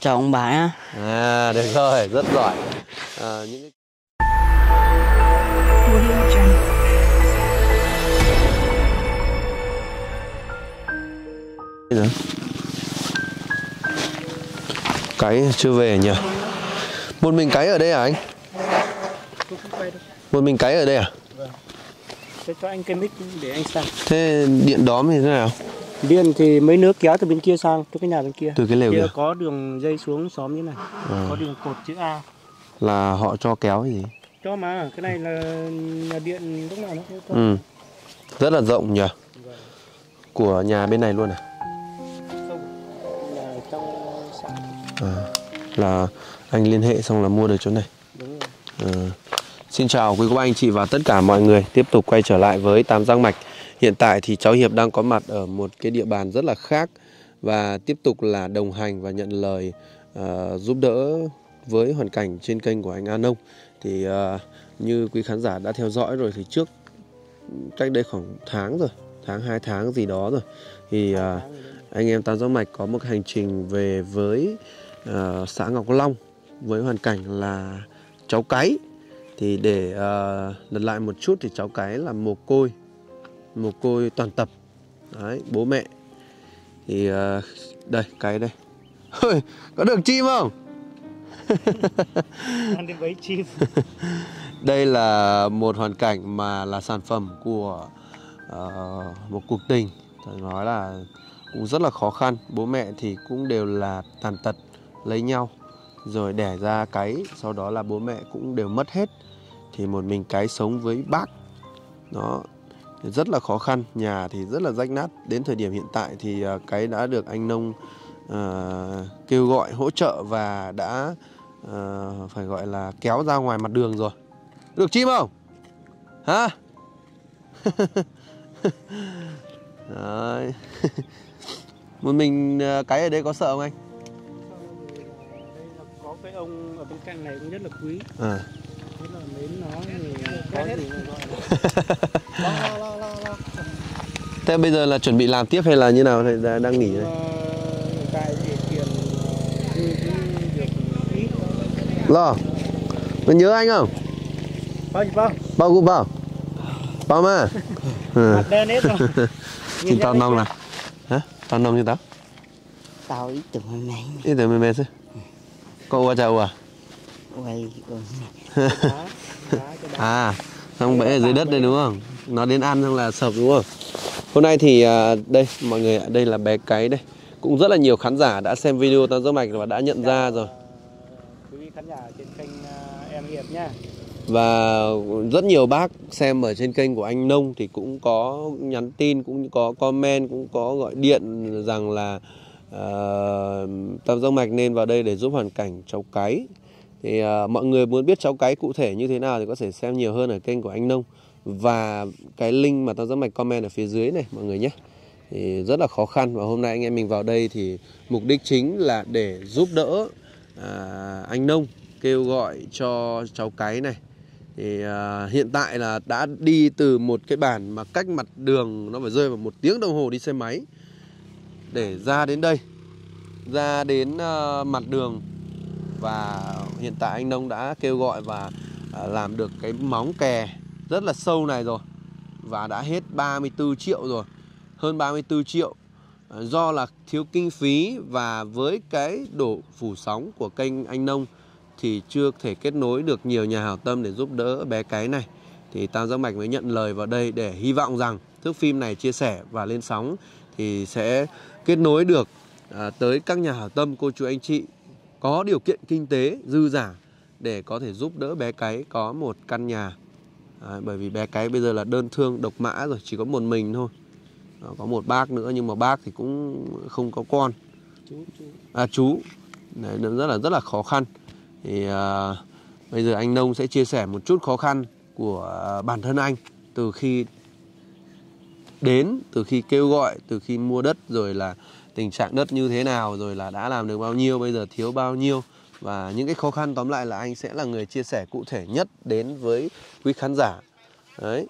Chào ông bà nhá. À, được rồi, rất giỏi. Những cái... Cáy chưa về nhỉ? Một mình Cáy ở đây à anh? Một mình Cáy ở đây à? Vâng. Thế cho anh cái mic để anh sang. Thế điện đóm thì thế nào? Điện thì mấy nước kéo từ bên kia sang, từ cái nhà bên kia. Từ cái lều kia có đường dây xuống xóm như này. À. Có đường cột chữ A. Là họ cho kéo gì? Cho mà, cái này là nhà điện lúc nào nó cũng cho. Ừ. Rất là rộng nhỉ? Vâng. Của nhà bên này luôn à? À, là anh liên hệ xong là mua được chỗ này. Đúng rồi. À, xin chào quý cô anh chị và tất cả mọi người. Tiếp tục quay trở lại với Tam Giác Mạch. Hiện tại thì cháu Hiệp đang có mặt ở một cái địa bàn rất là khác. Và tiếp tục là đồng hành và nhận lời giúp đỡ với hoàn cảnh trên kênh của anh An Nông. Thì như quý khán giả đã theo dõi rồi thì trước, cách đây khoảng tháng rồi, tháng 2 tháng gì đó rồi, thì anh em Tam Giác Mạch có một hành trình về với xã Ngọc Long với hoàn cảnh là cháu Cáy. Thì để lật lại một chút thì cháu Cáy là mồ côi toàn tập. Đấy, bố mẹ. Thì đây, Cáy đây. Ôi, có được chim không? Ăn đến bấy chim. Đây là một hoàn cảnh mà là sản phẩm của một cuộc tình. Thầy nói là cũng rất là khó khăn, bố mẹ thì cũng đều là tàn tật, lấy nhau rồi đẻ ra Cáy, sau đó là bố mẹ cũng đều mất hết, thì một mình Cáy sống với bác đó, rất là khó khăn, nhà thì rất là rách nát. Đến thời điểm hiện tại thì Cáy đã được anh Nông kêu gọi hỗ trợ và đã phải gọi là kéo ra ngoài mặt đường rồi. Được chim không? Hả? Đấy. Một mình Cáy ở đây có sợ không anh? Có cái ông ở bên cạnh này cũng rất là quý. À. Thế là mến nó thì có gì gọi là. Thế bây giờ là chuẩn bị làm tiếp hay là như nào? Thầy đang nghỉ đây. Tại vì tiền việc ít. Lo. Mình nhớ anh không? Bao nhiêu bao? Bao nhiêu bao? Bao mà. Mặt đen hết rồi. Chúng ta nông này. Hả? Tao nông như tao? Tao ý tưởng hôm nay. Ý tưởng hôm nay chứ? Có ua chào ua? À, xong bẫy ở dưới đất đây đúng không? Nó đến ăn xong là sập đúng không? Hôm nay thì đây, mọi người ạ, đây là bé Cáy đây. Cũng rất là nhiều khán giả đã xem video Tam Giác Mạch và đã nhận ra rồi. Quý vị khán giả trên kênh em Hiệp nhá. Và rất nhiều bác xem ở trên kênh của anh Nông thì cũng có nhắn tin, cũng có comment, cũng có gọi điện rằng là Tam Giác Mạch nên vào đây để giúp hoàn cảnh cháu Cáy. Thì mọi người muốn biết cháu Cáy cụ thể như thế nào thì có thể xem nhiều hơn ở kênh của anh Nông. Và cái link mà Tam Giác Mạch comment ở phía dưới này mọi người nhé. Thì rất là khó khăn và hôm nay anh em mình vào đây thì mục đích chính là để giúp đỡ anh Nông kêu gọi cho cháu Cáy này. Thì hiện tại là đã đi từ một cái bản mà cách mặt đường nó phải rơi vào 1 tiếng đồng hồ đi xe máy để ra đến đây, ra đến mặt đường. Và hiện tại anh Nông đã kêu gọi và làm được cái móng kè rất là sâu này rồi. Và đã hết 34 triệu rồi, hơn 34 triệu do là thiếu kinh phí. Và với cái đổ phủ sóng của kênh anh Nông thì chưa thể kết nối được nhiều nhà hảo tâm để giúp đỡ bé Cáy này. Thì Tam Giác Mạch mới nhận lời vào đây để hy vọng rằng thước phim này chia sẻ và lên sóng thì sẽ kết nối được tới các nhà hảo tâm, cô chú anh chị có điều kiện kinh tế dư giả để có thể giúp đỡ bé Cáy có một căn nhà. Bởi vì bé Cáy bây giờ là đơn thương độc mã rồi, chỉ có một mình thôi. Có một bác nữa nhưng mà bác thì cũng không có con. Chú. Đấy, rất là khó khăn. Thì bây giờ anh Nông sẽ chia sẻ một chút khó khăn của bản thân anh từ khi đến, từ khi kêu gọi, từ khi mua đất, rồi là tình trạng đất như thế nào, rồi là đã làm được bao nhiêu, bây giờ thiếu bao nhiêu. Và những cái khó khăn tóm lại là anh sẽ là người chia sẻ cụ thể nhất đến với quý khán giả. Đấy.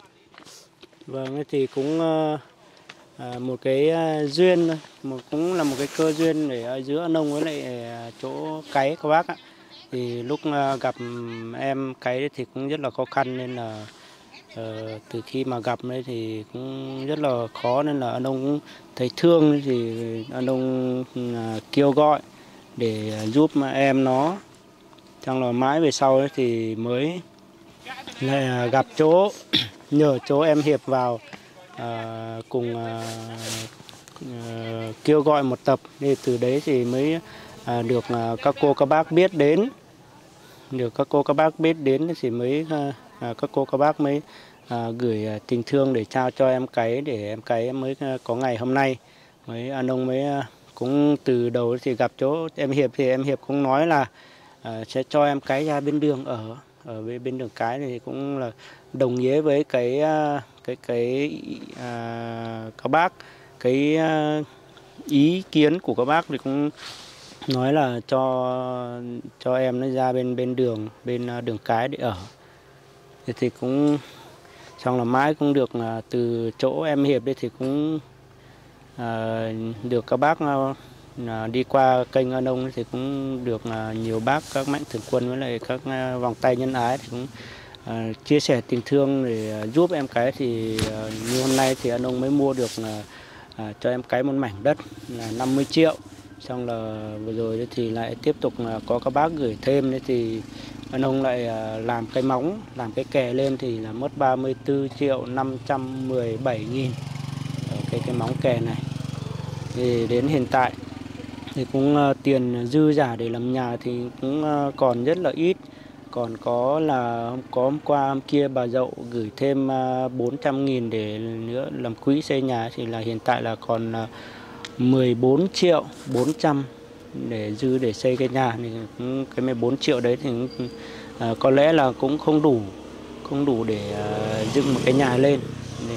Vâng, thì cũng một cái duyên, cũng là một cái cơ duyên để giữa An Nông với lại chỗ Cáy các bác ạ. Thì lúc gặp em Cáy thì cũng rất là khó khăn, nên là từ khi mà gặp đấy thì cũng rất là khó, nên là An Nông cũng thấy thương thì An Nông kêu gọi để giúp em nó. Trong là mãi về sau ấy thì mới là gặp chỗ, nhờ chỗ em Hiệp vào cùng kêu gọi một tập, thì từ đấy thì mới được các cô các bác biết đến, thì mới các cô các bác mới gửi tình thương để trao cho em Cáy, để em Cáy mới có ngày hôm nay. Mới An Nông mới cũng từ đầu thì gặp chỗ em Hiệp thì em Hiệp cũng nói là sẽ cho em Cáy ra bên đường ở bên đường Cáy, thì cũng là đồng nghĩa với các bác, cái ý kiến của các bác thì cũng nói là cho em nó ra bên đường Cáy để ở. Thì cũng xong là mãi cũng được từ chỗ em Hiệp đấy thì cũng được các bác đi qua kênh An Nông thì cũng được nhiều bác, các mạnh thường quân với lại các vòng tay nhân ái thì cũng chia sẻ tình thương để giúp em Cáy. Thì như hôm nay thì An Nông mới mua được cho em Cáy một mảnh đất là 50 triệu. Xong là vừa rồi thì lại tiếp tục có các bác gửi thêm đấy, thì An Nông lại làm cái móng, làm cái kè lên thì là mất 34.517.000 cái móng kè này. Thì đến hiện tại thì cũng tiền dư giả để làm nhà thì cũng còn rất là ít. Còn có là hôm qua bà Dậu gửi thêm 400.000 để nữa làm quỹ xây nhà, thì là hiện tại là còn 14.400.000 để dư để xây cái nhà. Thì cũng, cái 14 triệu đấy thì cũng, có lẽ là cũng không đủ để dựng một cái nhà lên. Thì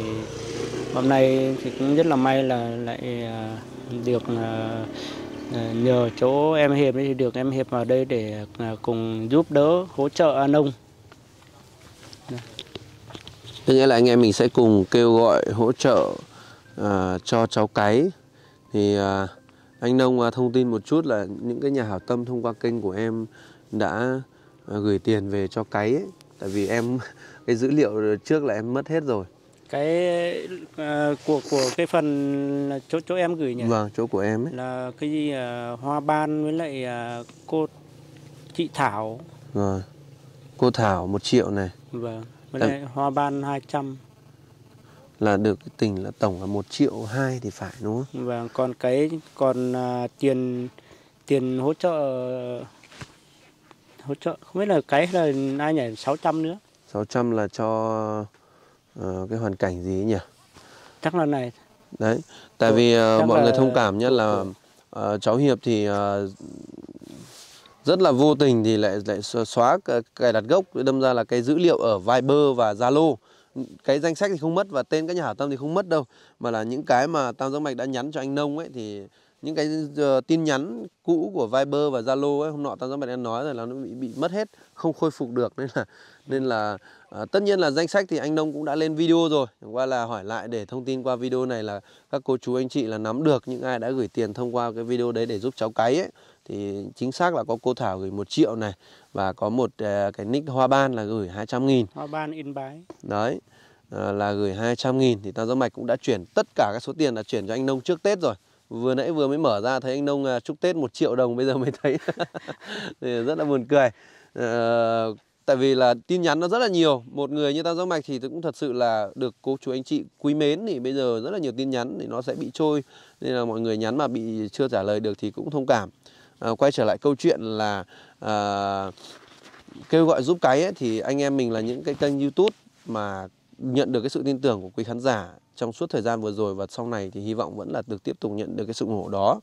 hôm nay thì cũng rất là may là lại được nhờ chỗ em Hiệp thì được em Hiệp vào đây để cùng giúp đỡ hỗ trợ An Nông. Thế nghĩa là anh em mình sẽ cùng kêu gọi hỗ trợ cho cháu Cáy. Thì anh Nông thông tin một chút là những cái nhà hảo tâm thông qua kênh của em đã gửi tiền về cho Cáy ấy. Tại vì em cái dữ liệu trước là em mất hết rồi. Cái của cái phần là chỗ em gửi nhỉ? Vâng, chỗ của em ấy. Là cái gì Hoa Ban với lại cô chị Thảo. Rồi. Cô Thảo 1 triệu này. Vâng. Với lại Hoa Ban 200. Là được tỉnh là tổng là 1,2 triệu thì phải, đúng không? Vâng, còn cái tiền hỗ trợ không biết là cái là ai nhỉ, 600 nữa. 600 là cho cái hoàn cảnh gì nhỉ? Chắc là này. Đấy, tại vì mọi người thông cảm nhé, là cháu Hiệp thì rất là vô tình thì lại xóa cài đặt gốc, đâm ra là cái dữ liệu ở Viber và Zalo. Cái danh sách thì không mất và tên các nhà hảo tâm thì không mất đâu, mà là những cái mà Tam Giác Mạch đã nhắn cho anh Nông ấy, thì những cái tin nhắn cũ của Viber và Zalo ấy, hôm nọ Tam Giác Mạch đã nói rồi là nó bị mất hết, không khôi phục được, nên là tất nhiên là danh sách thì anh Nông cũng đã lên video rồi, chẳng qua là hỏi lại để thông tin qua video này là các cô chú anh chị là nắm được những ai đã gửi tiền thông qua cái video đấy để giúp cháu Cáy ấy. Thì chính xác là có cô Thảo gửi 1 triệu này, và có một cái nick Hoa Ban là gửi 200.000. Hoa Ban Yên Bái. Đấy, là gửi 200.000. Thì Tam Giác Mạch cũng đã chuyển tất cả các số tiền là chuyển cho anh Nông trước Tết rồi. Vừa nãy vừa mới mở ra thấy anh Nông chúc Tết 1 triệu đồng, bây giờ mới thấy. Thì rất là buồn cười. Tại vì là tin nhắn nó rất là nhiều. Một người như Tam Giác Mạch thì cũng thật sự là được cô chú anh chị quý mến, thì bây giờ rất là nhiều tin nhắn thì nó sẽ bị trôi. Nên là mọi người nhắn mà bị chưa trả lời được thì cũng thông cảm. Quay trở lại câu chuyện là kêu gọi giúp Cáy ấy, thì anh em mình là những cái kênh YouTube mà nhận được cái sự tin tưởng của quý khán giả trong suốt thời gian vừa rồi, và sau này thì hy vọng vẫn là được tiếp tục nhận được cái sự ủng hộ đó.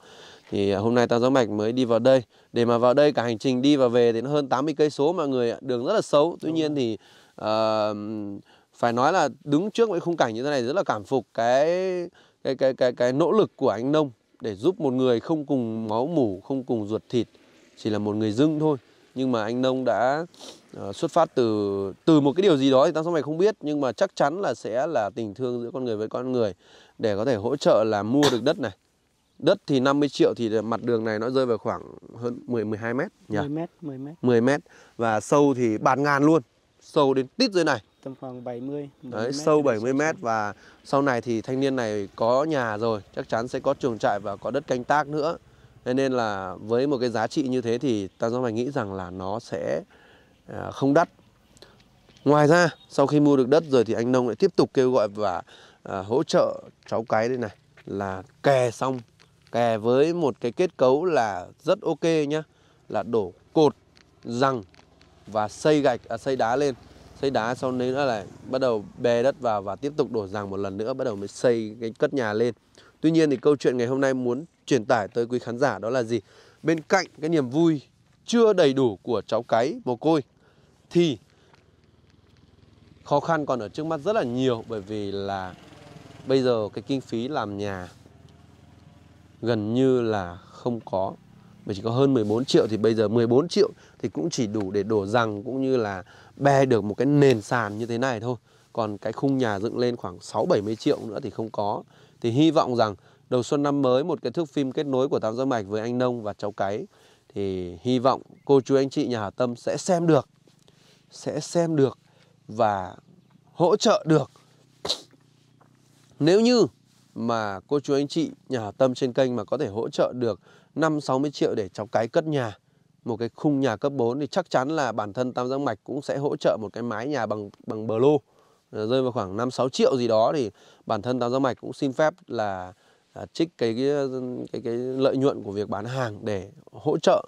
Thì hôm nay Tam Giác Mạch mới đi vào đây, để mà vào đây cả hành trình đi và về đến hơn 80 cây số mọi người ạ, đường rất là xấu. Tuy nhiên thì phải nói là đứng trước với khung cảnh như thế này rất là cảm phục cái nỗ lực của anh Nông để giúp một người không cùng máu mủ, không cùng ruột thịt, chỉ là một người dưng thôi, Nhưng mà anh Nông đã xuất phát từ một cái điều gì đó thì Tam Giác Mạch không biết, nhưng mà chắc chắn là sẽ là tình thương giữa con người với con người, để có thể hỗ trợ là mua được đất này. Đất thì 50 triệu thì mặt đường này nó rơi vào khoảng hơn 12 mét nhỉ? 10 mét. Và sâu thì bạt ngàn luôn, sâu đến tít dưới này, tầm khoảng 70 đấy, sâu 70 mét. Và sau này thì thanh niên này có nhà rồi, chắc chắn sẽ có chuồng trại và có đất canh tác nữa. Nên là với một cái giá trị như thế thì Tam Giác Mạch nghĩ rằng là nó sẽ không đắt. Ngoài ra sau khi mua được đất rồi thì anh Nông lại tiếp tục kêu gọi và hỗ trợ cháu Cáy đây này là kè xong. Kè với một cái kết cấu là rất ok nhá, là đổ cột, giằng và xây gạch, xây đá lên. Xây đá sau đấy nữa là bắt đầu bè đất vào và tiếp tục đổ giằng một lần nữa, bắt đầu mới xây cái cất nhà lên. Tuy nhiên thì câu chuyện ngày hôm nay muốn truyền tải tới quý khán giả đó là gì? Bên cạnh cái niềm vui chưa đầy đủ của cháu Cáy mồ côi thì khó khăn còn ở trước mắt rất là nhiều, bởi vì là bây giờ cái kinh phí làm nhà gần như là không có. Mình chỉ có hơn 14 triệu thì bây giờ 14 triệu thì cũng chỉ đủ để đổ giằng cũng như là bè được một cái nền sàn như thế này thôi. Còn cái khung nhà dựng lên khoảng 6-70 triệu nữa thì không có. Thì hy vọng rằng đầu xuân năm mới, một cái thước phim kết nối của Tam Giác Mạch với anh Nông và cháu Cáy, thì hy vọng cô chú anh chị nhà hảo tâm sẽ xem được, và hỗ trợ được. Nếu như mà cô chú anh chị nhà hảo tâm trên kênh mà có thể hỗ trợ được 5-60 triệu để cháu Cáy cất nhà, một cái khung nhà cấp 4, thì chắc chắn là bản thân Tam Giác Mạch cũng sẽ hỗ trợ một cái mái nhà bằng bờ lô rơi vào khoảng 5-6 triệu gì đó. Thì bản thân Tam Giác Mạch cũng xin phép là trích cái lợi nhuận của việc bán hàng để hỗ trợ.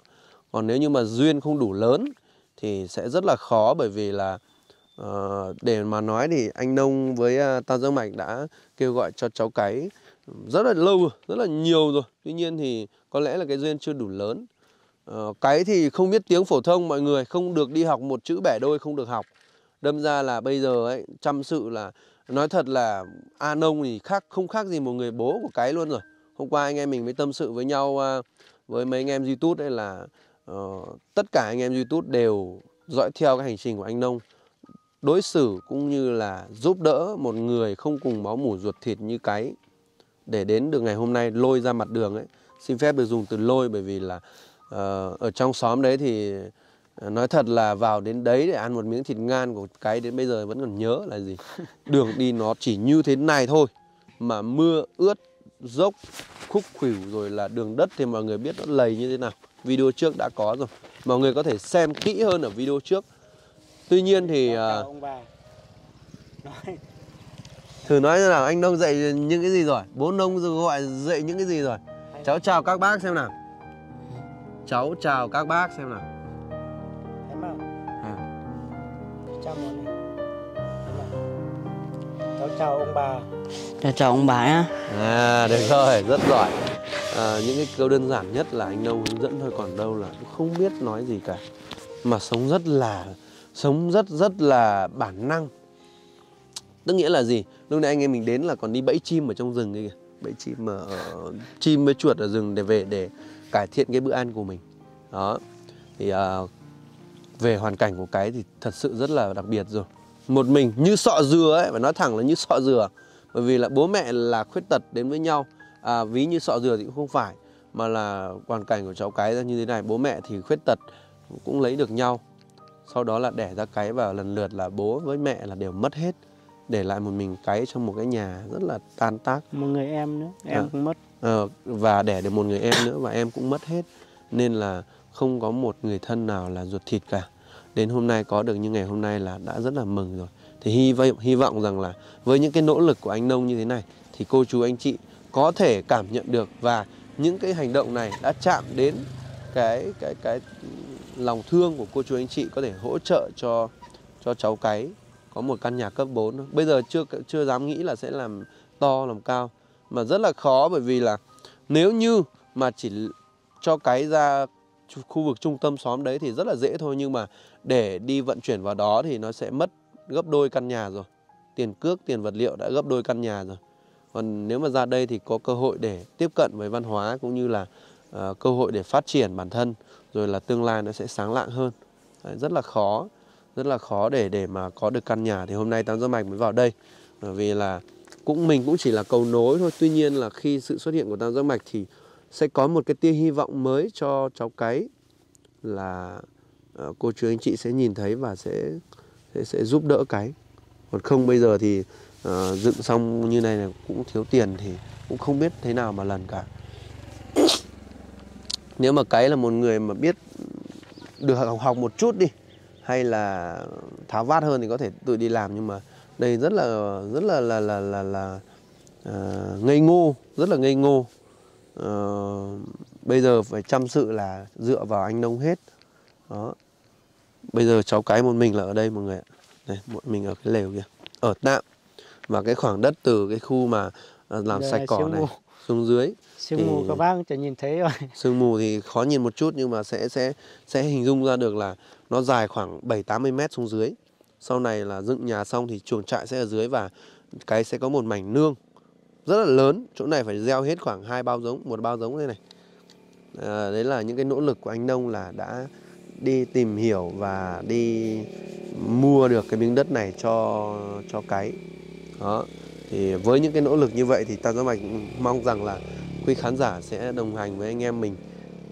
Còn nếu như mà duyên không đủ lớn thì sẽ rất là khó, bởi vì là để mà nói thì anh Nông với Tam Giác Mạch đã kêu gọi cho cháu Cáy rất là lâu, rất là nhiều rồi. Tuy nhiên thì có lẽ là cái duyên chưa đủ lớn. Cáy thì không biết tiếng phổ thông mọi người, không được đi học một chữ bẻ đôi, không được học. Đâm ra là bây giờ ấy, chăm sự là nói thật là An Nông thì không khác gì một người bố của Cáy luôn rồi. Hôm qua anh em mình mới tâm sự với nhau, với mấy anh em YouTube ấy, là tất cả anh em YouTube đều dõi theo cái hành trình của anh Nông, đối xử cũng như là giúp đỡ một người không cùng máu mủ ruột thịt như Cáy để đến được ngày hôm nay lôi ra mặt đường ấy. Xin phép được dùng từ lôi, bởi vì là ở trong xóm đấy thì nói thật là vào đến đấy để ăn một miếng thịt ngan của Cáy đến bây giờ vẫn còn nhớ là gì. Đường đi nó chỉ như thế này thôi, mà mưa ướt, dốc, khúc khuỷu rồi là đường đất thì mọi người biết nó lầy như thế nào. Video trước đã có rồi, mọi người có thể xem kỹ hơn ở video trước. Tuy nhiên thì thử nói thế nào, anh Nông dạy những cái gì rồi, bố Nông gọi dạy những cái gì rồi. Cháu chào các bác xem nào. Cháu chào các bác xem nào. Cháu chào ông bà. Cháu chào ông bà á. À, được rồi, rất giỏi. Những cái câu đơn giản nhất là anh Nông hướng dẫn thôi, còn đâu là không biết nói gì cả, mà sống rất là bản năng. Tức nghĩa là gì? Lúc nãy anh em mình đến là còn đi bẫy chim ở trong rừng kia kìa. Bẫy chim mà chim với chuột ở rừng để về để cải thiện cái bữa ăn của mình. Đó. Thì về hoàn cảnh của Cáy thì thật sự rất là đặc biệt rồi. Một mình như sọ dừa ấy, phải nói thẳng là như sọ dừa. Bởi vì là bố mẹ là khuyết tật đến với nhau. Ví như sọ dừa thì cũng không phải, mà là hoàn cảnh của cháu Cáy ra như thế này. Bố mẹ thì khuyết tật cũng lấy được nhau, sau đó là đẻ ra Cáy và lần lượt là bố với mẹ là đều mất hết, để lại một mình Cáy trong một cái nhà rất là tan tác. Một người em nữa, em cũng mất. Và đẻ được một người em nữa và em cũng mất hết. Nên là không có một người thân nào là ruột thịt cả. Đến hôm nay có được như ngày hôm nay là đã rất là mừng rồi. Thì hy vọng rằng là với những cái nỗ lực của anh Nông như thế này thì cô chú anh chị có thể cảm nhận được, và những cái hành động này đã chạm đến cái lòng thương của cô chú anh chị, có thể hỗ trợ cho cháu Cáy có một căn nhà cấp 4. Bây giờ chưa dám nghĩ là sẽ làm to làm cao, mà rất là khó, bởi vì là nếu như mà chỉ cho Cáy ra khu vực trung tâm xóm đấy thì rất là dễ thôi, nhưng mà để đi vận chuyển vào đó thì nó sẽ mất gấp đôi căn nhà rồi. Tiền cước, tiền vật liệu đã gấp đôi căn nhà rồi. Còn nếu mà ra đây thì có cơ hội để tiếp cận với văn hóa cũng như là cơ hội để phát triển bản thân, rồi là tương lai nó sẽ sáng lạng hơn. Đấy, rất là khó để mà có được căn nhà. Thì hôm nay Tam Giác Mạch mới vào đây, bởi vì là mình cũng chỉ là cầu nối thôi. Tuy nhiên là khi sự xuất hiện của Tam Giác Mạch thì sẽ có một cái tia hy vọng mới cho cháu Cáy, là cô chú anh chị sẽ nhìn thấy và sẽ giúp đỡ Cáy. Còn không bây giờ thì dựng xong như này là cũng thiếu tiền thì cũng không biết thế nào mà lần cả. Nếu mà Cáy là một người mà biết được học một chút đi, hay là tháo vát hơn thì có thể tự đi làm, nhưng mà đây rất là ngây ngô. Bây giờ phải chăm sự là dựa vào anh Nông hết. Đó. Bây giờ cháu Cáy một mình là ở đây mọi người ạ. Đây, một mình ở cái lều kia, ở tạm. Và cái khoảng đất từ cái khu mà làm sạch cỏ này xuống dưới, sương mù các bác nhìn thấy rồi. Sương mù thì khó nhìn một chút, nhưng mà sẽ hình dung ra được là nó dài khoảng 7-80 mét xuống dưới. Sau này là dựng nhà xong thì chuồng trại sẽ ở dưới, và Cáy sẽ có một mảnh nương rất là lớn. Chỗ này phải gieo hết khoảng 2 bao giống, 1 bao giống đây này. Đấy là những cái nỗ lực của anh Nông, là đã đi tìm hiểu và đi mua được cái miếng đất này cho Cáy. Đó. Thì với những cái nỗ lực như vậy thì Tam Giác Mạch mong rằng là quý khán giả sẽ đồng hành với anh em mình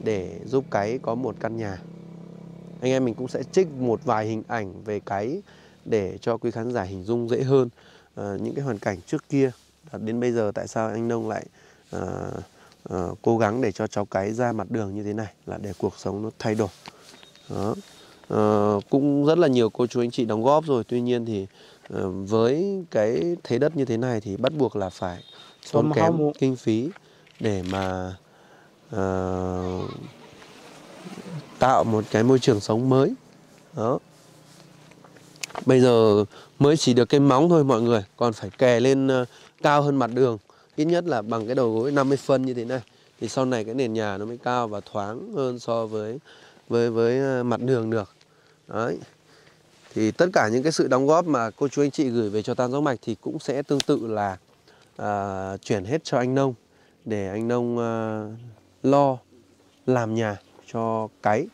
để giúp Cáy có một căn nhà. Anh em mình cũng sẽ trích một vài hình ảnh về Cáy để cho quý khán giả hình dung dễ hơn những cái hoàn cảnh trước kia đến bây giờ, tại sao anh Nông lại cố gắng để cho cháu Cáy ra mặt đường như thế này, là để cuộc sống nó thay đổi. Đó. Cũng rất là nhiều cô chú anh chị đóng góp rồi, tuy nhiên thì với cái thế đất như thế này thì bắt buộc là phải tốn kém kinh phí để mà tạo một cái môi trường sống mới. Đó. Bây giờ mới chỉ được cái móng thôi mọi người, còn phải kè lên cao hơn mặt đường, ít nhất là bằng cái đầu gối 50 phân như thế này, thì sau này cái nền nhà nó mới cao và thoáng hơn so với mặt đường được. Đấy. Thì tất cả những cái sự đóng góp mà cô chú anh chị gửi về cho Tam Giác Mạch thì cũng sẽ tương tự là chuyển hết cho anh Nông, để anh Nông lo làm nhà cho Cáy.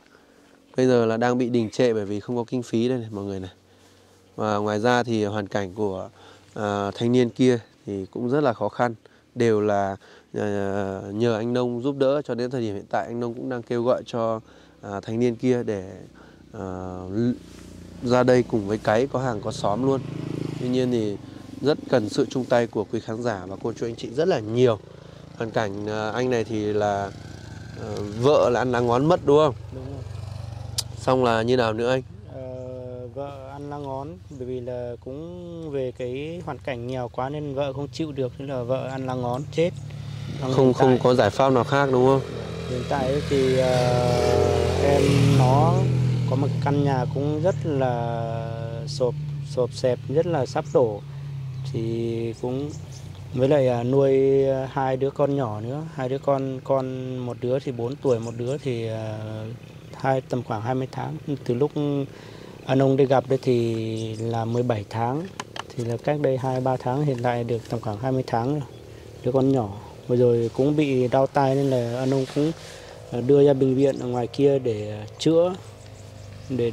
Bây giờ là đang bị đình trệ bởi vì không có kinh phí đây này mọi người này. Và ngoài ra thì hoàn cảnh của thanh niên kia thì cũng rất là khó khăn, đều là nhờ anh Nông giúp đỡ. Cho đến thời điểm hiện tại anh Nông cũng đang kêu gọi cho thanh niên kia để ra đây cùng với Cáy, có hàng có xóm luôn. Tuy nhiên thì rất cần sự chung tay của quý khán giả và cô chú anh chị rất là nhiều. Hoàn cảnh anh này thì là vợ là ăn lá ngón mất đúng không? Đúng rồi. Xong là như nào nữa anh? Vợ ăn lá ngón, bởi vì là cũng về cái hoàn cảnh nghèo quá nên vợ không chịu được, nên là vợ ăn lá ngón chết. Không có giải pháp nào khác đúng không? Hiện tại thì em nó có một căn nhà cũng rất là sộp xẹp, rất là sắp đổ, thì cũng với lại nuôi 2 đứa con nhỏ nữa, 2 đứa con, một đứa thì 4 tuổi, một đứa thì tầm khoảng 20 tháng. Từ lúc An Nông đi gặp đây thì là 17 tháng, thì là cách đây 2-3 tháng, hiện tại được tầm khoảng 20 tháng rồi, đứa con nhỏ. Vừa rồi cũng bị đau tai nên là An Nông cũng đưa ra bệnh viện ở ngoài kia để chữa,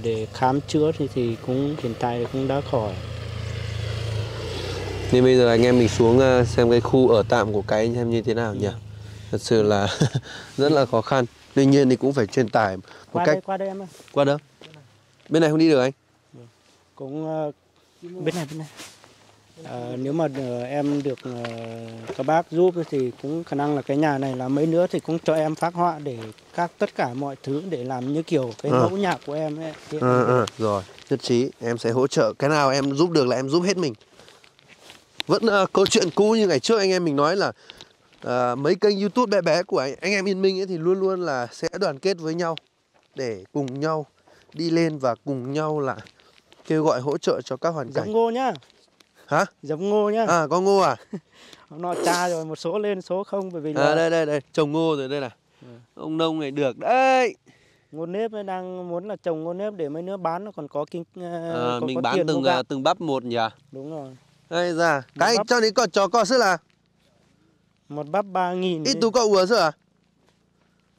để khám chữa, thì cũng hiện tại cũng đã khỏi. Nên bây giờ anh em mình xuống xem cái khu ở tạm của Cáy xem như thế nào nhỉ? Thật sự là rất là khó khăn. Tuy nhiên thì cũng phải truyền tải một cách qua đây em ơi. Qua đó. Bên này không đi được anh? Cũng bên này. Nếu mà em được các bác giúp thì cũng khả năng là cái nhà này là mấy nữa thì cũng cho em phác họa để tất cả mọi thứ để làm như kiểu cái mẫu nhà của em ấy. Rồi, nhất trí, em sẽ hỗ trợ, cái nào em giúp được là em giúp hết mình. Vẫn câu chuyện cũ như ngày trước anh em mình nói là mấy kênh YouTube bé bé của anh em Yên Minh ấy thì luôn luôn là sẽ đoàn kết với nhau để cùng nhau đi lên và cùng nhau là kêu gọi hỗ trợ cho các hoàn cảnh. Giống ngô nhá. Hả? Giống ngô nhá. À, có ngô à? Nó cha rồi, một số lên, số không, bởi vì là... Đây, trồng ngô rồi đây này. Ông Nông này được đấy. Ngô nếp đang muốn là trồng ngô nếp để mấy nữa bán, nó còn có kinh mình có bán tiền từng bắp một nhỉ? Đúng rồi. Đây ra, cái bắp... cho đến con chó con sức là 1 bắp 3.000. Ít tú cậu vừa sức à?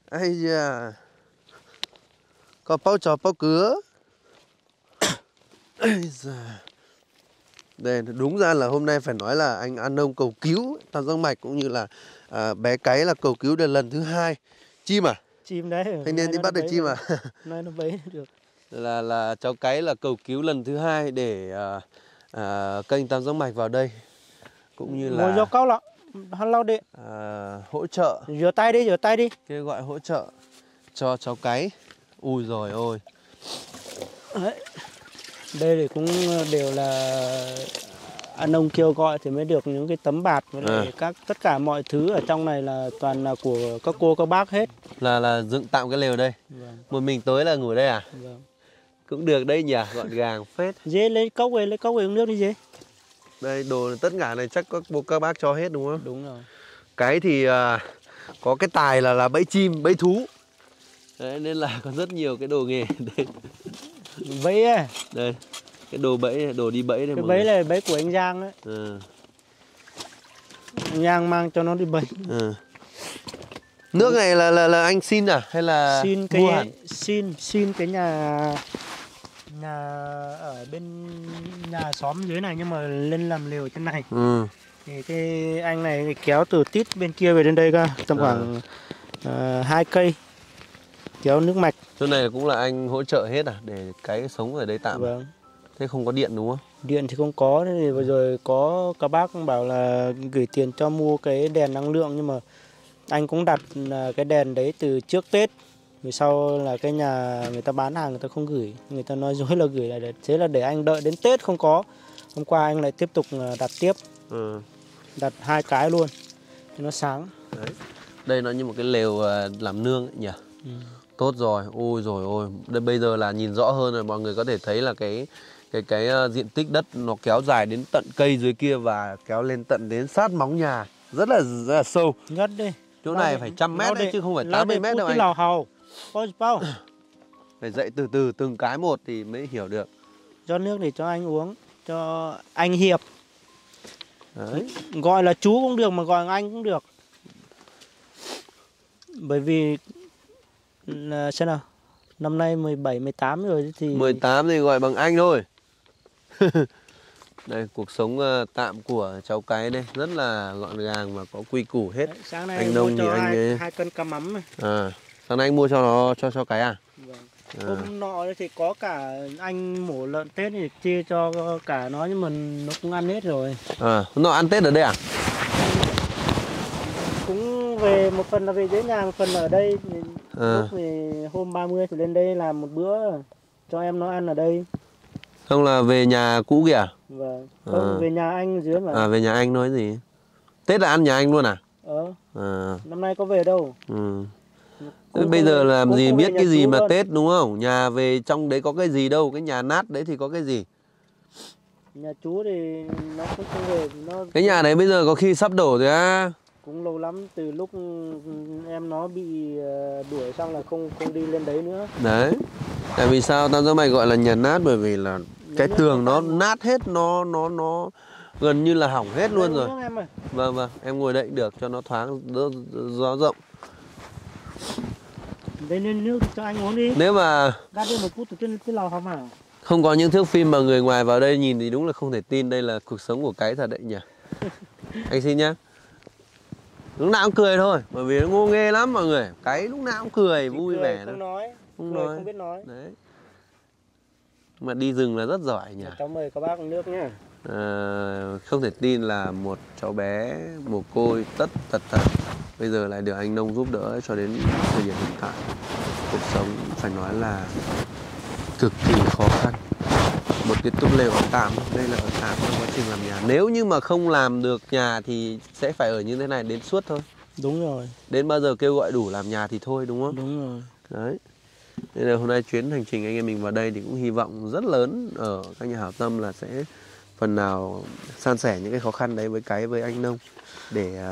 Ây da. có bao trò bao cứa. Đây, đúng ra là hôm nay phải nói là anh An Nông cầu cứu Tam Giác Mạch cũng như là bé Cáy là cầu cứu được lần thứ hai. Chim à? Chim đấy. Thanh niên đi bắt được chim à? Nay nó bấy được. Là cháu Cáy là cầu cứu lần thứ hai để kênh Tam Giác Mạch vào đây. Cũng như là hỗ trợ. Rửa tay đi. Kêu gọi hỗ trợ cho cháu Cáy. Ui rồi ôi. Đấy. Đây thì cũng đều là An Nông kêu gọi thì mới được những cái tấm bạt với các tất cả mọi thứ ở trong này là toàn là của các cô các bác hết. Là dựng tạm cái lều đây. Vâng. Một mình tối là ngủ đây à? Vâng. Cũng được đấy nhỉ, gọn gàng phết. Dế lấy cốc về uống nước đi dế. Đây đồ tất cả này chắc các bác cho hết đúng không? Đúng rồi. Cái thì có cái tài là bẫy chim, bẫy thú. Đấy nên là có rất nhiều cái đồ nghề đây. Bẫy ấy. Đây, cái đồ bẫy, đồ đi bẫy này. Cái bẫy là bẫy của anh Giang đấy. Anh Giang mang cho nó đi bẫy. Nước này là anh xin à hay là xin cái mua hẳn? Xin cái nhà ở bên nhà xóm dưới này nhưng mà lên làm liều trên này. Thì cái anh này kéo từ tít bên kia về đến đây cơ, tầm khoảng 2 cây. Kéo nước mạch. Chỗ này cũng là anh hỗ trợ hết à? Để cái sống ở đây tạm. Vâng. Thế không có điện đúng không? Điện thì không có. Thì vừa rồi có các bác bảo là gửi tiền cho mua cái đèn năng lượng. Nhưng mà anh cũng đặt cái đèn đấy từ trước Tết. Vì sau là cái nhà người ta bán hàng người ta không gửi. Người ta nói dối là gửi lại để. Thế là để anh đợi đến Tết không có. Hôm qua anh lại tiếp tục đặt tiếp. Đặt 2 cái luôn. Thì nó sáng. Đấy. Đây nó như một cái lều làm nương ấy nhỉ? Tốt rồi, ôi rồi ôi, đây bây giờ là nhìn rõ hơn rồi, mọi người có thể thấy là cái diện tích đất nó kéo dài đến tận cây dưới kia và kéo lên tận đến sát móng nhà, rất là sâu. Nhất đi. Chỗ này phải 100 mét đấy, chứ không phải 80 mét đâu anh. Phải dậy từ từ từng cái một thì mới hiểu được. Cho nước để cho anh uống, cho anh Hiệp. Đấy. Gọi là chú cũng được mà gọi là anh cũng được. Bởi vì xem nào, năm nay 17, 18 rồi thì 18 thì gọi bằng anh thôi. Đây, cuộc sống tạm của cháu Cáy đây, rất là gọn gàng và có quy củ hết. Đấy, sáng nay anh Nông thì anh ấy 2 cân cá mắm này. Sáng nay anh mua cho nó cho Cáy à? Vâng. Hôm nọ thì có cả anh mổ lợn Tết thì chia cho cả nó nhưng mà nó cũng ăn hết rồi. Hôm nọ ăn Tết ở đây à? Cũng về một phần là về dưới nhà, một phần là ở đây. Lúc thì hôm 30 thì lên đây làm một bữa cho em nó ăn ở đây. Không là về nhà cũ kìa. Vâng. Không, về nhà anh dưới mà. Về nhà anh nói gì? Tết là ăn nhà anh luôn à? Năm nay có về đâu. Bây giờ làm gì biết cái gì mà Tết đúng không? Nhà về trong đấy có cái gì đâu, cái nhà nát đấy thì có cái gì? Nhà chú thì nó cũng không về nó. Cái nhà này bây giờ có khi sắp đổ rồi á. Cũng lâu lắm, từ lúc em nó bị đuổi xong là không đi lên đấy nữa. Đấy, tại vì sao Tam Giác Mạch gọi là nhà nát? Bởi vì là cái tường nó nát hết, nó gần như là hỏng hết luôn rồi. Vâng, vâng, em ngồi đậy được cho nó thoáng, gió rộng. Đây nên nước cho anh uống đi. Nếu mà không có những thước phim mà người ngoài vào đây nhìn thì đúng là không thể tin đây là cuộc sống của cái thật đấy nhỉ. Anh xin nhá. Lúc nào cũng cười thôi, bởi vì nó ngô nghê lắm mọi người. Cái lúc nào cũng cười, vui vẻ. Không nói, không biết nói. Đấy. Mà đi rừng là rất giỏi nhỉ. Cháu mời các bác nước nhá. Không thể tin là một cháu bé mồ côi tất tật thật. Bây giờ lại được anh Nông giúp đỡ cho đến thời điểm hiện tại. Cuộc sống phải nói là cực kỳ khó khăn. Một cái túp lều ở tạm, đây là ở tạm trong quá trình làm nhà. Nếu như mà không làm được nhà thì sẽ phải ở như thế này đến suốt thôi. Đúng rồi. Đến bao giờ kêu gọi đủ làm nhà thì thôi đúng không? Đúng rồi. Đấy. Nên là hôm nay chuyến hành trình anh em mình vào đây thì cũng hy vọng rất lớn ở các nhà hảo tâm là sẽ phần nào san sẻ những cái khó khăn đấy với cái với anh Nông. Để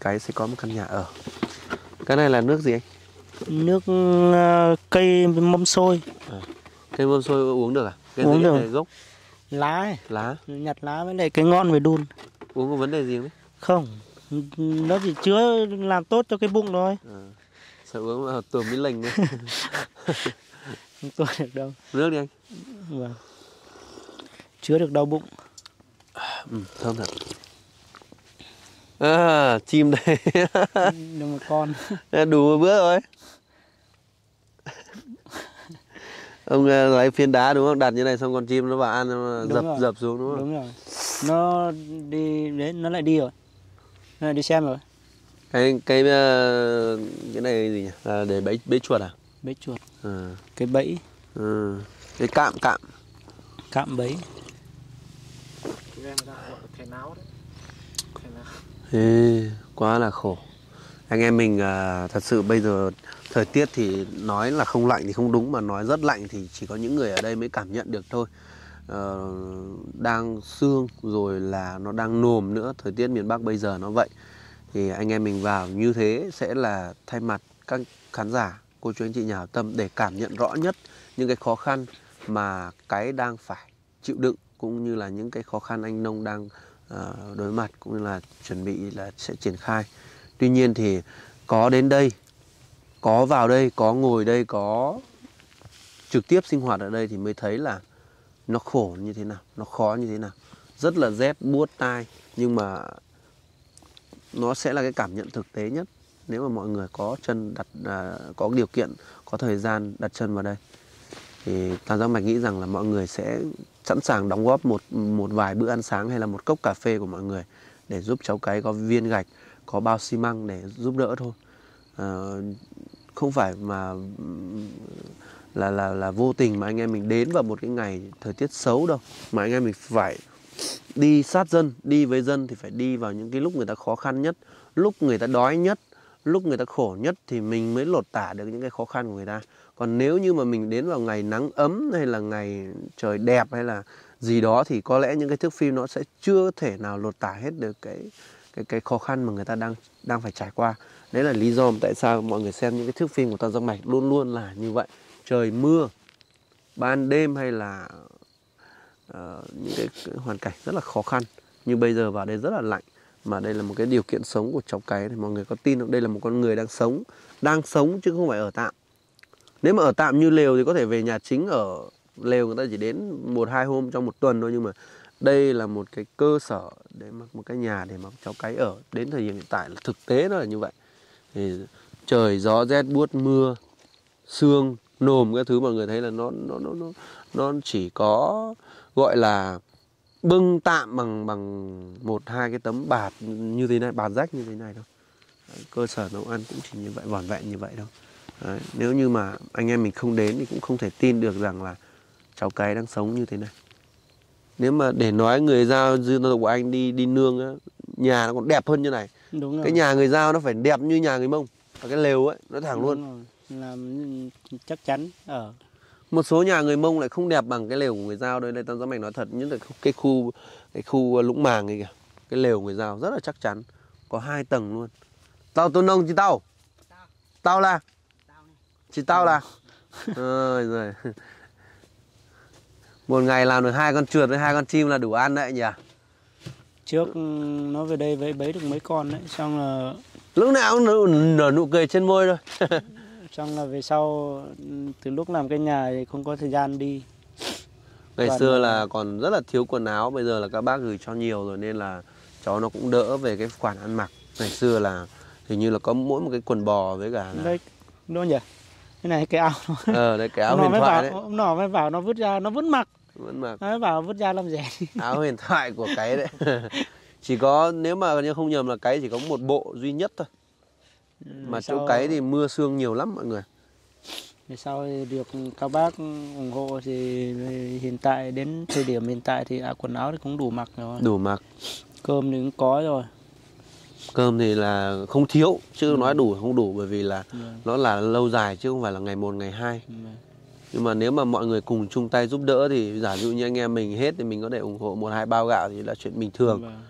cái sẽ có một căn nhà ở. Cái này là nước gì anh? Nước cây mâm xôi. Cây mâm xôi uống được à? Cái uống được. Gốc lá ấy. Lá. Nhặt lá với lại cái ngon về đun. Uống có vấn đề gì không? Không. Nó chỉ chứa làm tốt cho cái bụng thôi. Sẽ uống là tuồng Mỹ Lành đấy. Không tuồng được đâu. Nước đi anh. Vâng. Chứa được đau bụng. Thơm thật. À, chim đây. Được một con. Đủ một bữa rồi. Ông lấy phiến đá đúng không? Đặt như này xong con chim nó vào ăn, nó dập xuống đúng không? Đúng rồi. Nó đi đến, nó lại đi rồi. Nó lại đi xem rồi. Cái này gì nhỉ? À, để bẫy chuột à? Bẫy chuột. À. Cái bẫy. Ừ. Cái cạm. Cạm bẫy. Ê, quá là khổ. Anh em mình thật sự bây giờ thời tiết thì nói là không lạnh thì không đúng, mà nói rất lạnh thì chỉ có những người ở đây mới cảm nhận được thôi. Đang sương rồi là nó đang nồm nữa, thời tiết miền Bắc bây giờ nó vậy. Thì anh em mình vào như thế sẽ là thay mặt các khán giả, cô chú anh chị nhà hảo tâm để cảm nhận rõ nhất những cái khó khăn mà cái đang phải chịu đựng, cũng như là những cái khó khăn anh Nông đang đối mặt, cũng như là chuẩn bị là sẽ triển khai. Tuy nhiên thì có đến đây, có vào đây, có ngồi đây, có trực tiếp sinh hoạt ở đây thì mới thấy là nó khổ như thế nào, nó khó như thế nào. Rất là rét buốt tai, nhưng mà nó sẽ là cái cảm nhận thực tế nhất nếu mà mọi người có chân đặt, có điều kiện, có thời gian đặt chân vào đây. Thì Tam Giác Mạch nghĩ rằng là mọi người sẽ sẵn sàng đóng góp một vài bữa ăn sáng hay là một cốc cà phê của mọi người để giúp cháu Cáy có viên gạch, có bao xi măng để giúp đỡ thôi. Không phải mà là vô tình mà anh em mình đến vào một cái ngày thời tiết xấu đâu, mà anh em mình phải đi sát dân, đi với dân thì phải đi vào những cái lúc người ta khó khăn nhất, lúc người ta đói nhất, lúc người ta khổ nhất thì mình mới lột tả được những cái khó khăn của người ta. Còn nếu như mà mình đến vào ngày nắng ấm hay là ngày trời đẹp hay là gì đó thì có lẽ những cái thước phim nó sẽ chưa thể nào lột tả hết được cái khó khăn mà người ta đang phải trải qua. Đấy là lý do tại sao mọi người xem những cái thước phim của Tam Giác Mạch luôn luôn là như vậy. Trời mưa, ban đêm hay là những cái hoàn cảnh rất là khó khăn. Như bây giờ vào đây rất là lạnh, mà đây là một cái điều kiện sống của cháu Cáy thì mọi người có tin không? Đây là một con người đang sống chứ không phải ở tạm. Nếu mà ở tạm như lều thì có thể về nhà chính, ở lều người ta chỉ đến 1-2 hôm trong một tuần thôi, nhưng mà đây là một cái cơ sở để một cái nhà để mà cháu Cáy ở đến thời điểm hiện tại là thực tế nó là như vậy. Thì trời gió rét buốt mưa sương nồm các thứ mọi người thấy là nó chỉ có gọi là bưng tạm bằng 1-2 cái tấm bạt như thế này, bạt rách như thế này đâu. Cơ sở nấu ăn cũng chỉ như vậy, vỏn vẹn như vậy đâu. Đấy, nếu như mà anh em mình không đến thì cũng không thể tin được rằng là cháu Cáy đang sống như thế này. Nếu mà để nói người Dao dân tộc của anh đi nương á, nhà nó còn đẹp hơn như này. Đúng rồi. Cái nhà người Dao nó phải đẹp như nhà người Mông, và cái lều ấy nó thẳng. Đúng luôn rồi. Làm chắc chắn ở. Một số nhà người Mông lại không đẹp bằng cái lều của người Dao đây. Tam Giác Mạch nói thật, nhất là cái khu Lũng Màng này kìa, cái lều người Dao rất là chắc chắn, có 2 tầng luôn. Tao Tôn Nông chứ tao. Tao là chị tao là rồi. Một ngày làm được 2 con chuột với 2 con chim là đủ ăn đấy nhỉ. Trước nó về đây với bấy được mấy con đấy, xong là lúc nào cũng nở nụ cười trên môi thôi. Xong là về sau từ lúc làm cái nhà thì không có thời gian đi. Ngày còn xưa là còn rất là thiếu quần áo, bây giờ là các bác gửi cho nhiều rồi nên là cháu nó cũng đỡ về cái khoản ăn mặc. Ngày xưa là hình như là có mỗi một cái quần bò với cả là... Đấy, đúng nhỉ? Cái này cái áo nó. Đấy, cái áo huyền thoại đấy. Ông nó mới bảo nó vứt ra, nó vẫn mặc. Nó mới bảo vứt ra làm rẻ. Áo huyền thoại của Cáy đấy. Chỉ có, nếu mà không nhầm là Cáy chỉ có một bộ duy nhất thôi. Mà sau... chỗ Cáy thì mưa sương nhiều lắm mọi người. Vì sau thì được các bác ủng hộ thì hiện tại đến thời điểm hiện tại thì quần áo thì cũng đủ mặc rồi. Đủ mặc. Cơm thì cũng có rồi. Cơm thì là không thiếu chứ nói đủ không đủ, bởi vì là nó là lâu dài chứ không phải là ngày 1 ngày 2. Nhưng mà nếu mà mọi người cùng chung tay giúp đỡ thì giả dụ như anh em mình hết thì mình có thể ủng hộ 1-2 bao gạo thì là chuyện bình thường.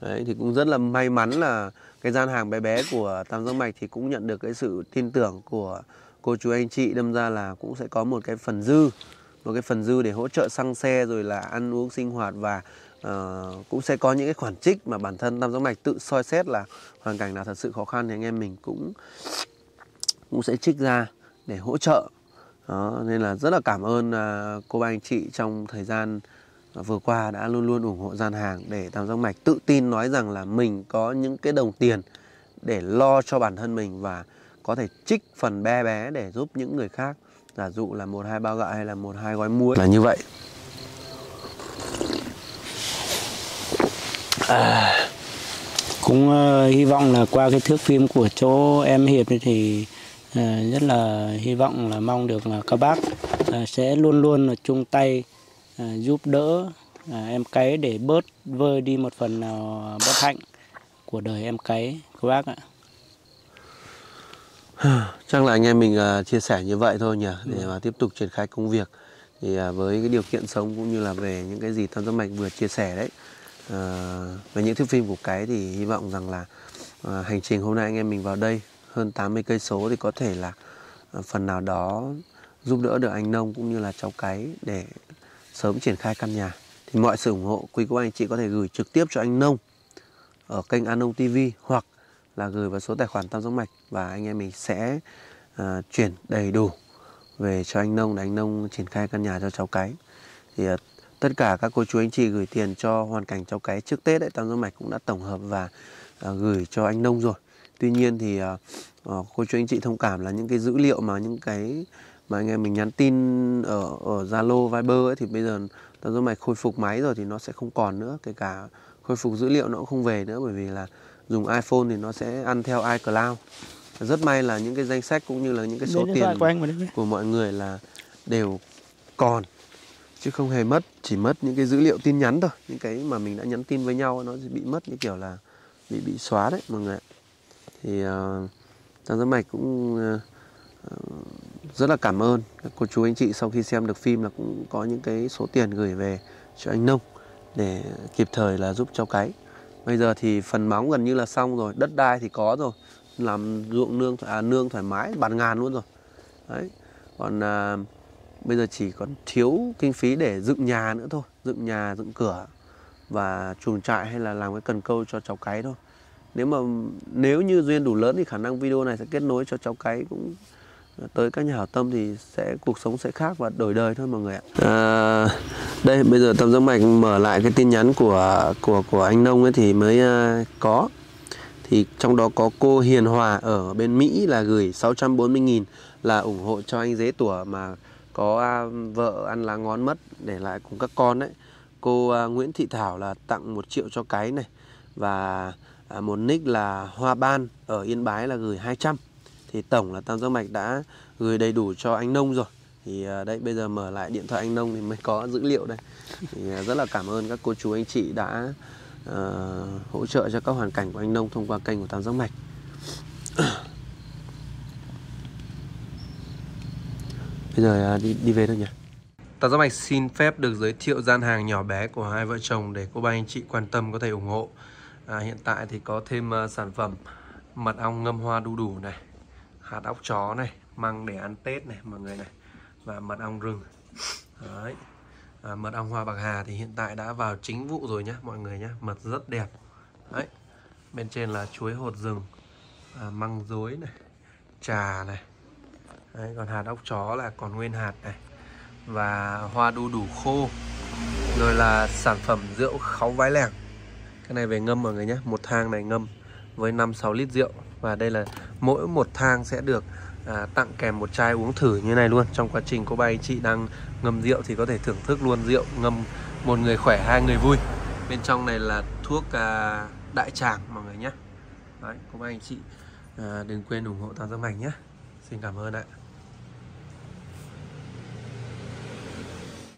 Đấy, thì cũng rất là may mắn là cái gian hàng bé bé của Tam Giác Mạch thì cũng nhận được cái sự tin tưởng của cô chú anh chị, đâm ra là cũng sẽ có một cái phần dư để hỗ trợ xăng xe rồi là ăn uống sinh hoạt, và cũng sẽ có những cái khoản trích mà bản thân Tam Giác Mạch tự soi xét là hoàn cảnh nào thật sự khó khăn thì anh em mình cũng cũng sẽ trích ra để hỗ trợ. Đó, nên là rất là cảm ơn cô bác anh chị trong thời gian vừa qua đã luôn luôn ủng hộ gian hàng để Tam Giác Mạch tự tin nói rằng là mình có những cái đồng tiền để lo cho bản thân mình và có thể trích phần bé bé để giúp những người khác. Giả dụ là 1-2 bao gạo hay là 1-2 gói muối là như vậy. Cũng hy vọng là qua cái thước phim của chỗ em Hiệp thì rất là hy vọng là mong được là các bác sẽ luôn luôn là chung tay giúp đỡ em Cáy để bớt vơi đi một phần nào bất hạnh của đời em Cáy các bác ạ. Chắc là anh em mình chia sẻ như vậy thôi nhỉ, để mà tiếp tục triển khai công việc. Thì với cái điều kiện sống cũng như là về những cái gì Tam Giác Mạch vừa chia sẻ đấy, về những thước phim của Cáy thì hy vọng rằng là hành trình hôm nay anh em mình vào đây hơn 80 cây số thì có thể là phần nào đó giúp đỡ được anh Nông cũng như là cháu Cáy để sớm triển khai căn nhà. Thì mọi sự ủng hộ quý cô anh chị có thể gửi trực tiếp cho anh Nông ở kênh An Nông TV hoặc là gửi vào số tài khoản Tam Giác Mạch, và anh em mình sẽ chuyển đầy đủ về cho anh Nông để anh Nông triển khai căn nhà cho cháu Cáy. Thì tất cả các cô chú anh chị gửi tiền cho hoàn cảnh cháu Cáy trước Tết đấy, Tam Giác Mạch cũng đã tổng hợp và gửi cho anh Nông rồi. Tuy nhiên thì cô chú anh chị thông cảm là những cái dữ liệu mà những cái mà anh em mình nhắn tin ở Zalo, Viber ấy, thì bây giờ Tam Giác Mạch khôi phục máy rồi thì nó sẽ không còn nữa, kể cả khôi phục dữ liệu nó cũng không về nữa, bởi vì là dùng iPhone thì nó sẽ ăn theo iCloud. Rất may là những cái danh sách cũng như là những cái số tiền của mọi người là đều còn chứ không hề mất, chỉ mất những cái dữ liệu tin nhắn thôi, những cái mà mình đã nhắn tin với nhau nó bị mất, như kiểu là bị xóa đấy mọi người ạ. Thì Tam Giác Mạch cũng rất là cảm ơn các cô chú anh chị sau khi xem được phim là cũng có những cái số tiền gửi về cho anh Nông để kịp thời là giúp cháu Cáy. Bây giờ thì phần móng gần như là xong rồi, đất đai thì có rồi, làm ruộng nương thoải mái bàn ngàn luôn rồi đấy. Còn bây giờ chỉ còn thiếu kinh phí để dựng nhà nữa thôi, dựng nhà, dựng cửa và chuồng trại hay là làm cái cần câu cho cháu Cáy thôi. Nếu như duyên đủ lớn thì khả năng video này sẽ kết nối cho cháu Cáy cũng tới các nhà hảo tâm, thì cuộc sống sẽ khác và đổi đời thôi mọi người ạ. Đây bây giờ Tam Giác Mạch mở lại cái tin nhắn của anh Nông ấy thì mới có. Thì trong đó có cô Hiền Hòa ở bên Mỹ là gửi 640.000 là ủng hộ cho anh dế tủa mà có vợ ăn lá ngón mất, để lại cùng các con đấy. Cô Nguyễn Thị Thảo là tặng 1 triệu cho Cáy này, và một nick là Hoa Ban ở Yên Bái là gửi 200. Thì tổng là Tam Giác Mạch đã gửi đầy đủ cho anh Nông rồi. Thì đây bây giờ mở lại điện thoại anh Nông thì mới có dữ liệu đây. Thì rất là cảm ơn các cô chú anh chị đã hỗ trợ cho các hoàn cảnh của anh Nông thông qua kênh của Tam Giác Mạch. Bây giờ đi về thôi nhỉ. Tam Giác Mạch xin phép được giới thiệu gian hàng nhỏ bé của hai vợ chồng để cô bác anh chị quan tâm có thể ủng hộ. Hiện tại thì có thêm sản phẩm mật ong ngâm hoa đu đủ này, hạt óc chó này, măng để ăn Tết này mọi người này, và mật ong rừng. Đấy. Mật ong hoa bạc hà thì hiện tại đã vào chính vụ rồi nhá mọi người nhá, mật rất đẹp. Đấy. Bên trên là chuối hột rừng, măng dối này, trà này. Đấy, còn hạt óc chó là còn nguyên hạt này, và hoa đu đủ khô, rồi là sản phẩm rượu kháu vái lẻng. Cái này về ngâm mọi người nhé, một thang này ngâm với 5-6 lít rượu. Và đây là mỗi một thang sẽ được tặng kèm một chai uống thử như này luôn. Trong quá trình cô bác anh chị đang ngâm rượu thì có thể thưởng thức luôn rượu ngâm, một người khỏe 2 người vui. Bên trong này là thuốc đại tràng mọi người nhé. Đấy, cô bác anh chị đừng quên ủng hộ Tam Giác Mạch nhé. Xin cảm ơn ạ.